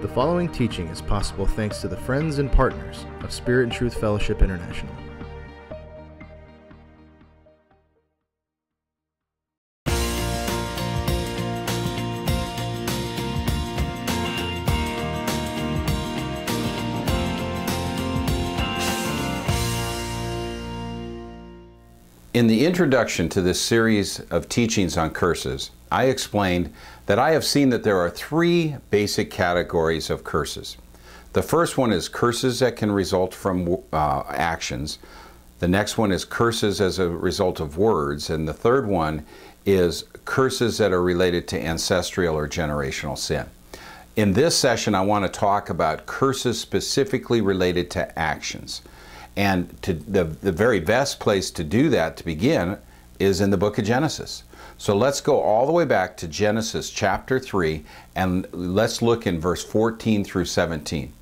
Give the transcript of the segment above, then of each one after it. The following teaching is possible thanks to the friends and partners of Spirit and Truth Fellowship International. In the introduction to this series of teachings on curses, I explained that I have seen that there are three basic categories of curses. The first one is curses that can result from actions. The next one is curses as a result of words. And the third one is curses that are related to ancestral or generational sin. In this session, I want to talk about curses specifically related to actions. And the very best place to do that, to begin, is in the book of Genesis. So let's go all the way back to Genesis chapter 3, and let's look in verse 14 through 17.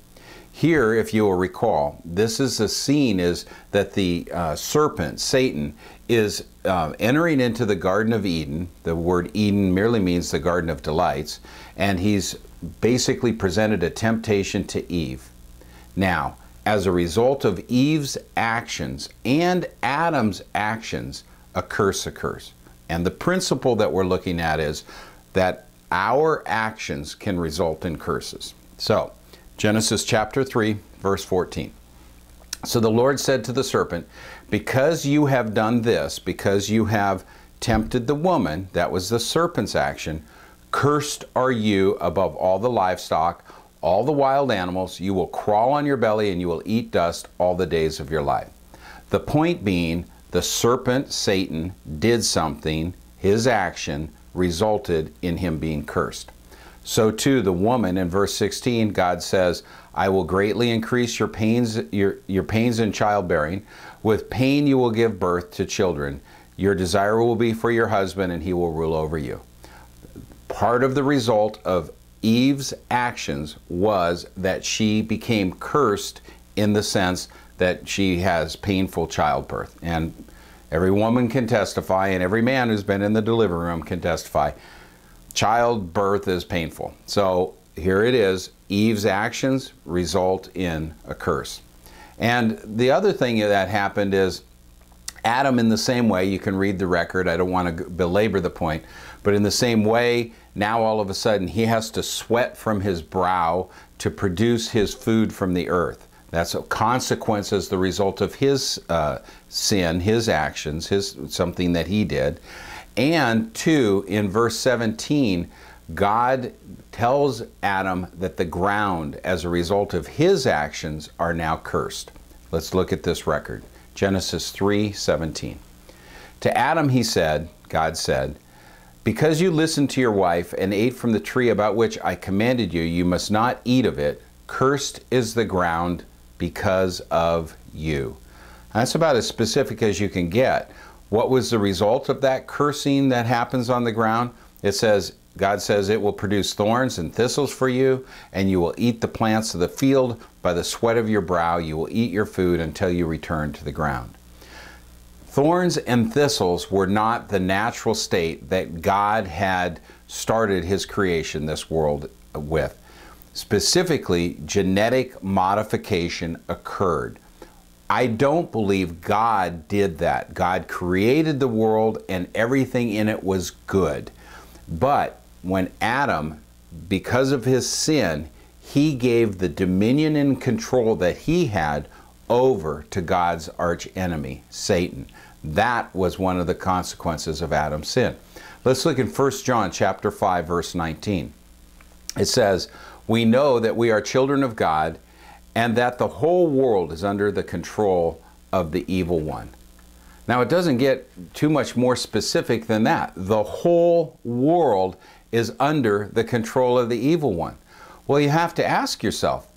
Here, if you will recall, this is the scene is that the serpent, Satan, is entering into the Garden of Eden. The word Eden merely means the Garden of Delights. And he's basically presented a temptation to Eve. Now, as a result of Eve's actions and Adam's actions, a curse occurs. And the principle that we're looking at is that our actions can result in curses. So, Genesis chapter 3, verse 14. So the Lord said to the serpent, because you have done this, because you have tempted the woman, that was the serpent's action, cursed are you above all the livestock, all the wild animals, you will crawl on your belly and you will eat dust all the days of your life. The point being, the serpent, Satan, did something. His action resulted in him being cursed. So too, the woman in verse 16, God says, I will greatly increase your pains in childbearing. With pain you will give birth to children. Your desire will be for your husband and he will rule over you. Part of the result of Eve's actions was that she became cursed in the sense that she has painful childbirth. And every woman can testify, and every man who's been in the delivery room can testify, childbirth is painful. So here it is, Eve's actions result in a curse. And the other thing that happened is Adam, in the same way, you can read the record, I don't want to belabor the point, but in the same way, now all of a sudden he has to sweat from his brow to produce his food from the earth. That's a consequence as the result of his sin, his actions, something that he did. And two, in verse 17, God tells Adam that the ground, as a result of his actions, are now cursed. Let's look at this record. Genesis 3:17. To Adam he said, God said, because you listened to your wife and ate from the tree about which I commanded you, you must not eat of it. Cursed is the ground because of you. That's about as specific as you can get. What was the result of that cursing that happens on the ground? It says, God says, it will produce thorns and thistles for you, and you will eat the plants of the field. By the sweat of your brow you will eat your food until you return to the ground. Thorns and thistles were not the natural state that God had started his creation, this world, with. Specifically, genetic modification occurred. I don't believe God did that. God created the world and everything in it was good. But when Adam, because of his sin, he gave the dominion and control that he had over to God's arch enemy, Satan. That was one of the consequences of Adam's sin. Let's look in 1 John chapter 5, verse 19. It says, we know that we are children of God and that the whole world is under the control of the evil one. Now, it doesn't get too much more specific than that. The whole world is under the control of the evil one. Well, you have to ask yourself,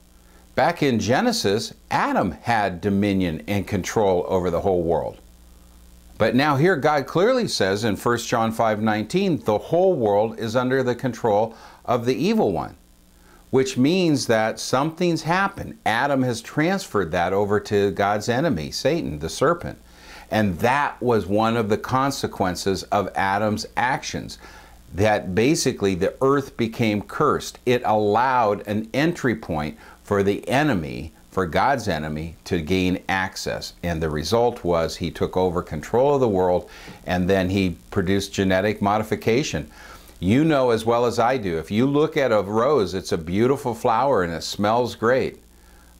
back in Genesis, Adam had dominion and control over the whole world. But now here God clearly says in 1 John 5:19, the whole world is under the control of the evil one, which means that something's happened. Adam has transferred that over to God's enemy, Satan, the serpent. And that was one of the consequences of Adam's actions. that basically the earth became cursed. It allowed an entry point for the enemy, for God's enemy, to gain access. And the result was he took over control of the world, and then he produced genetic modification. You know as well as I do, if you look at a rose, it's a beautiful flower and it smells great.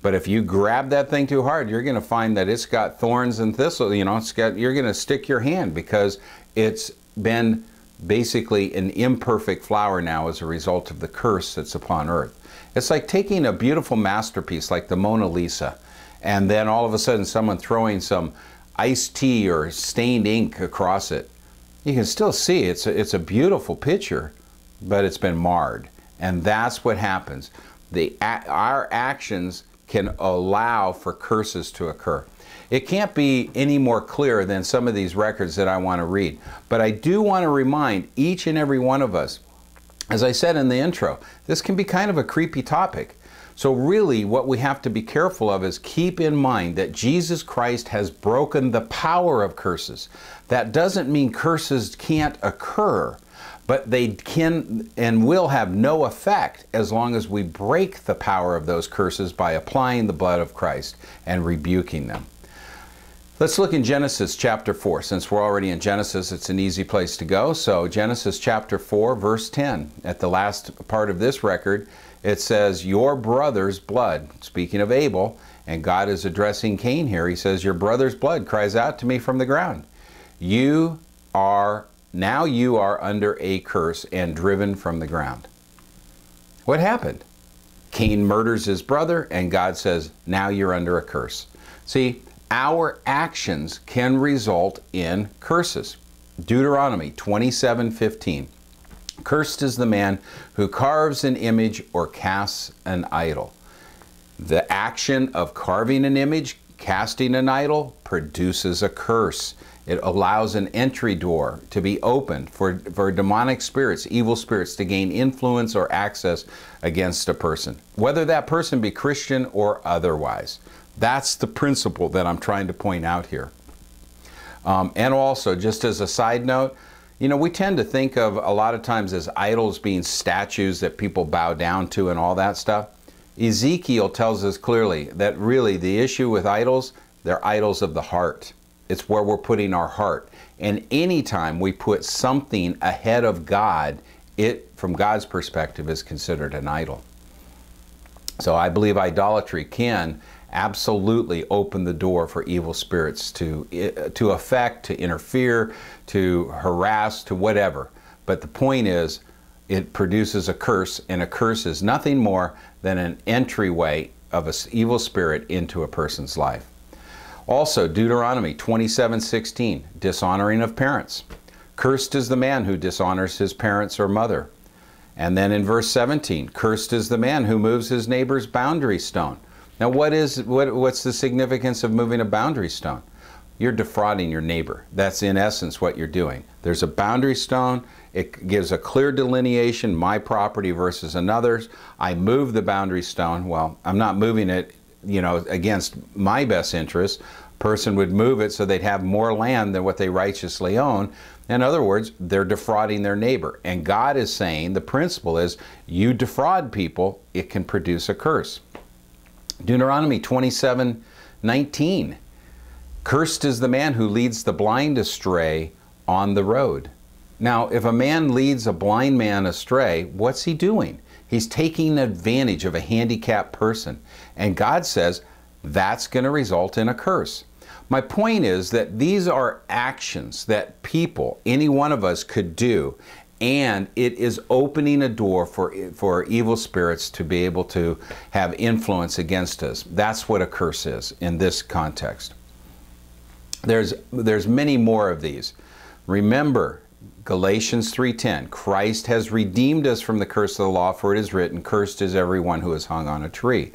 But if you grab that thing too hard, you're going to find that it's got thorns and thistles. You know, it's got, you're going to stick your hand, because it's been basically an imperfect flower now as a result of the curse that's upon earth. It's like taking a beautiful masterpiece like the Mona Lisa, and then all of a sudden someone throwing some iced tea or stained ink across it. You can still see it's a beautiful picture, but it's been marred. And that's what happens. Our actions can allow for curses to occur. It can't be any more clear than some of these records that I want to read. But I do want to remind each and every one of us, as I said in the intro, this can be kind of a creepy topic. So really what we have to be careful of is keep in mind that Jesus Christ has broken the power of curses. That doesn't mean curses can't occur, but they can and will have no effect as long as we break the power of those curses by applying the blood of Christ and rebuking them. Let's look in Genesis chapter 4. Since we're already in Genesis, it's an easy place to go. So Genesis chapter 4, verse 10. At the last part of this record, it says, your brother's blood, speaking of Abel, and God is addressing Cain here. He says, your brother's blood cries out to me from the ground. Now you are under a curse and driven from the ground. What happened? Cain murders his brother, and God says, now you're under a curse. See, our actions can result in curses. Deuteronomy 27:15. Cursed is the man who carves an image or casts an idol. The action of carving an image, casting an idol, produces a curse. It allows an entry door to be opened for demonic spirits, evil spirits, to gain influence or access against a person, whether that person be Christian or otherwise. That's the principle that I'm trying to point out here. And also, just as a side note, you know, we tend to think of a lot of times as idols being statues that people bow down to and all that stuff. Ezekiel tells us clearly that really the issue with idols, they're idols of the heart. It's where we're putting our heart. And anytime we put something ahead of God, it, from God's perspective, is considered an idol. So I believe idolatry can absolutely open the door for evil spirits to affect, to interfere, to harass, to whatever. But the point is, it produces a curse, and a curse is nothing more than an entryway of an evil spirit into a person's life. Also, Deuteronomy 27:16, dishonoring of parents. Cursed is the man who dishonors his parents or mother. And then in verse 17, cursed is the man who moves his neighbor's boundary stone. Now, what's the significance of moving a boundary stone? You're defrauding your neighbor. That's in essence what you're doing. There's a boundary stone. It gives a clear delineation, my property versus another's. I move the boundary stone. Well, I'm not moving it, you know, against my best interest. Person would move it so they'd have more land than what they righteously own. In other words, they're defrauding their neighbor. And God is saying the principle is you defraud people, it can produce a curse. Deuteronomy 27:19. Cursed is the man who leads the blind astray on the road. Now, if a man leads a blind man astray, what's he doing? He's taking advantage of a handicapped person. And God says that's going to result in a curse. My point is that these are actions that people, any one of us, could do. And it is opening a door for evil spirits to be able to have influence against us. That's what a curse is in this context. There's many more of these. Remember, Galatians 3:10, Christ has redeemed us from the curse of the law, for it is written, cursed is everyone who is hung on a tree.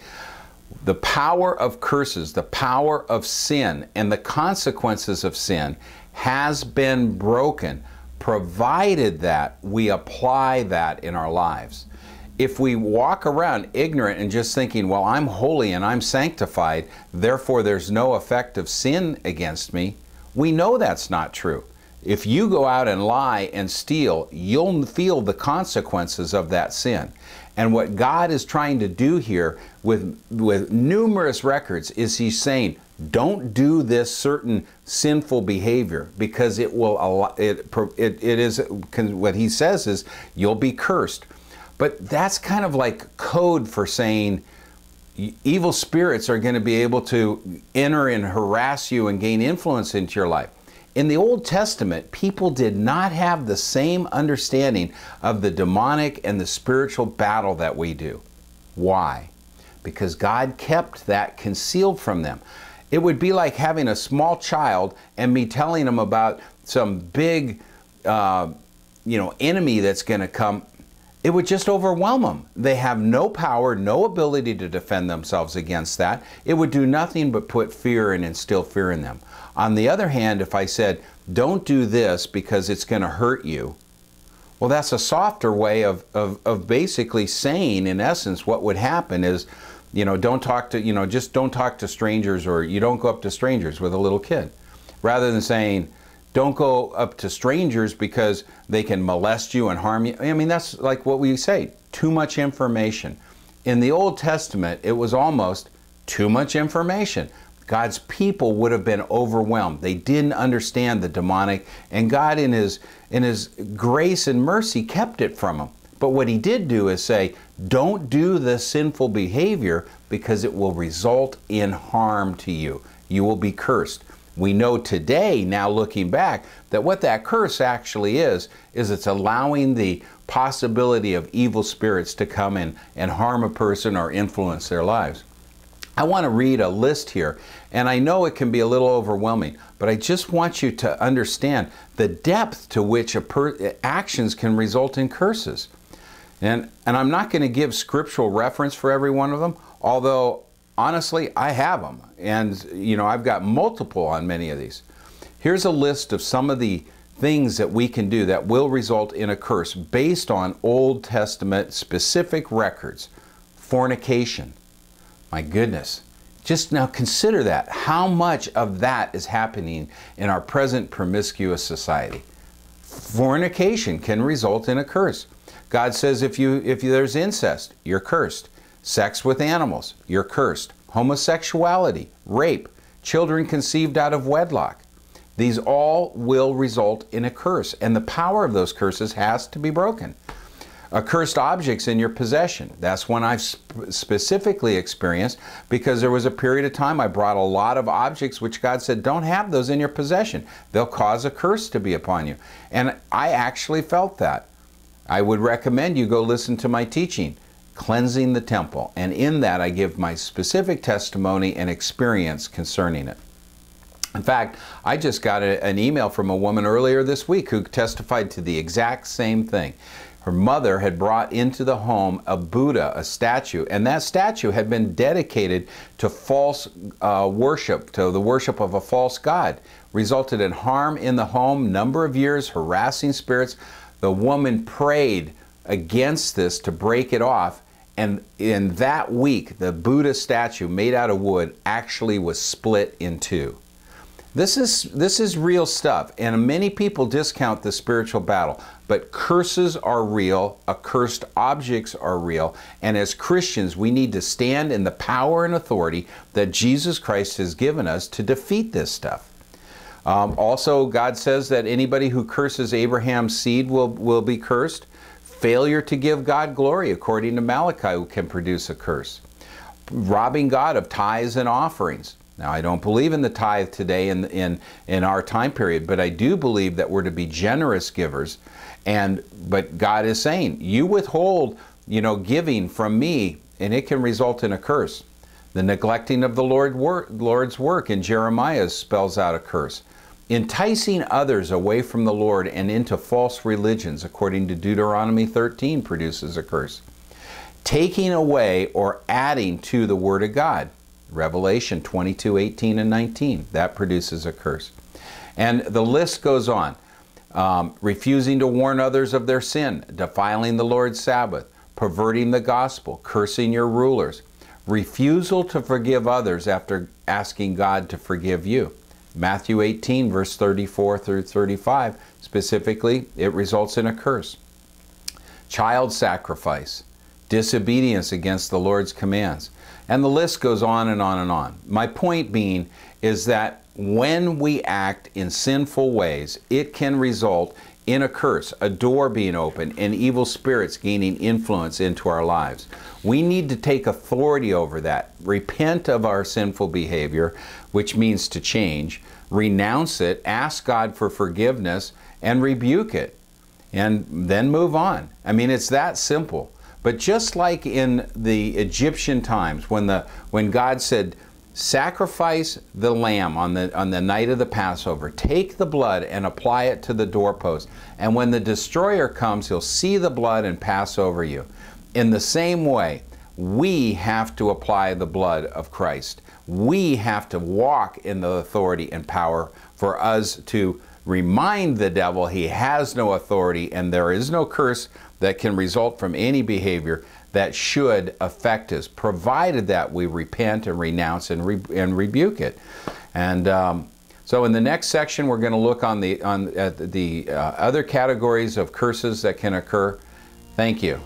The power of curses, the power of sin, and the consequences of sin has been broken, provided that we apply that in our lives. If we walk around ignorant and just thinking, well, I'm holy and I'm sanctified, therefore there's no effect of sin against me, we know that's not true. If you go out and lie and steal, you'll feel the consequences of that sin. And what God is trying to do here with numerous records is he's saying, don't do this certain sinful behavior, because it will, what he says is, you'll be cursed. But that's kind of like code for saying evil spirits are going to be able to enter and harass you and gain influence into your life. In the Old Testament, people did not have the same understanding of the demonic and the spiritual battle that we do. Why? Because God kept that concealed from them. It would be like having a small child and me telling them about some big, enemy that's going to come. It would just overwhelm them. They have no power, no ability to defend themselves against that. It would do nothing but put fear and instill fear in them. On the other hand, if I said, don't do this because it's going to hurt you, well, that's a softer way of basically saying, in essence, what would happen is, don't talk to, just don't talk to strangers, or you don't go up to strangers with a little kid. Rather than saying, don't go up to strangers because they can molest you and harm you. I mean, that's like what we say, too much information. In the Old Testament, it was almost too much information. God's people would have been overwhelmed. They didn't understand the demonic, and God in his grace and mercy kept it from them. But what he did do is say, don't do this sinful behavior because it will result in harm to you. You will be cursed. We know today, now looking back, that what that curse actually is it's allowing the possibility of evil spirits to come in and harm a person or influence their lives. I want to read a list here, and I know it can be a little overwhelming, but I just want you to understand the depth to which actions can result in curses. And I'm not going to give scriptural reference for every one of them, although honestly, I have them. And I've got multiple on many of these. Here's a list of some of the things that we can do that will result in a curse based on Old Testament specific records. Fornication. My goodness, just now consider that. How much of that is happening in our present promiscuous society? Fornication can result in a curse. God says if there's incest, you're cursed. Sex with animals, you're cursed. Homosexuality, rape, children conceived out of wedlock. These all will result in a curse, and the power of those curses has to be broken. Accursed objects in your possession. That's one I've specifically experienced, because there was a period of time I brought a lot of objects which God said, don't have those in your possession. They'll cause a curse to be upon you. And I actually felt that. I would recommend you go listen to my teaching, Cleansing the Temple. And in that, I give my specific testimony and experience concerning it. In fact, I just got an email from a woman earlier this week who testified to the exact same thing. Her mother had brought into the home a Buddha, a statue, and that statue had been dedicated to false worship, to the worship of a false god. Resulted in harm in the home, number of years, harassing spirits. The woman prayed against this to break it off, and in that week, the Buddha statue made out of wood actually was split in two. This is real stuff, and many people discount the spiritual battle, but curses are real, accursed objects are real, and as Christians, we need to stand in the power and authority that Jesus Christ has given us to defeat this stuff. Also, God says that anybody who curses Abraham's seed will be cursed. Failure to give God glory, according to Malachi, can produce a curse. Robbing God of tithes and offerings. Now, I don't believe in the tithe today in our time period, but I do believe that we're to be generous givers. But God is saying, you withhold, giving from me, and it can result in a curse. The neglecting of the Lord's work in Jeremiah spells out a curse. Enticing others away from the Lord and into false religions, according to Deuteronomy 13, produces a curse. Taking away or adding to the Word of God. Revelation 22, 18, and 19. That produces a curse. And the list goes on. Refusing to warn others of their sin, defiling the Lord's Sabbath, perverting the gospel, cursing your rulers, refusal to forgive others after asking God to forgive you. Matthew 18, verse 34 through 35, specifically, it results in a curse. Child sacrifice, disobedience against the Lord's commands. And the list goes on and on and on. My point being is that when we act in sinful ways, it can result in a curse, a door being opened, and evil spirits gaining influence into our lives. We need to take authority over that, repent of our sinful behavior, which means to change, renounce it, ask God for forgiveness, and rebuke it, and then move on. I mean, it's that simple. But just like in the Egyptian times, when God said, sacrifice the lamb on the night of the Passover, take the blood and apply it to the doorpost, and when the destroyer comes, he'll see the blood and pass over you. In the same way, we have to apply the blood of Christ. We have to walk in the authority and power for us to remind the devil he has no authority and there is no curse that can result from any behavior that should affect us, provided that we repent and renounce and rebuke it. And so in the next section, we're going to look on the other categories of curses that can occur. Thank you.